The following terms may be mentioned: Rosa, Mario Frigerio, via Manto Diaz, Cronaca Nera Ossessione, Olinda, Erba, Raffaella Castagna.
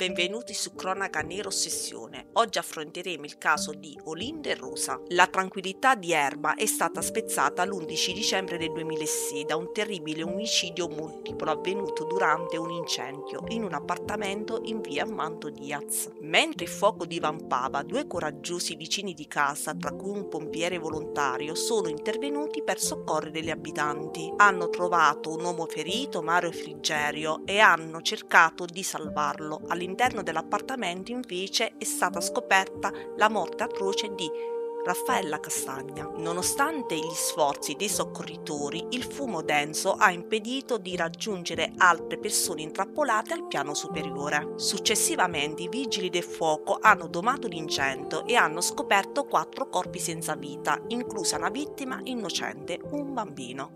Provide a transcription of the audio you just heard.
Benvenuti su Cronaca Nera Ossessione. Oggi affronteremo il caso di Olinda e Rosa. La tranquillità di Erba è stata spezzata l'11 dicembre del 2006 da un terribile omicidio multiplo avvenuto durante un incendio in un appartamento in via Manto Diaz. Mentre il fuoco divampava, due coraggiosi vicini di casa, tra cui un pompiere volontario, sono intervenuti per soccorrere gli abitanti. Hanno trovato un uomo ferito, Mario Frigerio, e hanno cercato di salvarlo. All'interno dell'appartamento invece è stata scoperta la morte atroce di Raffaella Castagna. Nonostante gli sforzi dei soccorritori, il fumo denso ha impedito di raggiungere altre persone intrappolate al piano superiore. Successivamente i vigili del fuoco hanno domato l'incendio e hanno scoperto 4 corpi senza vita, inclusa una vittima innocente, un bambino.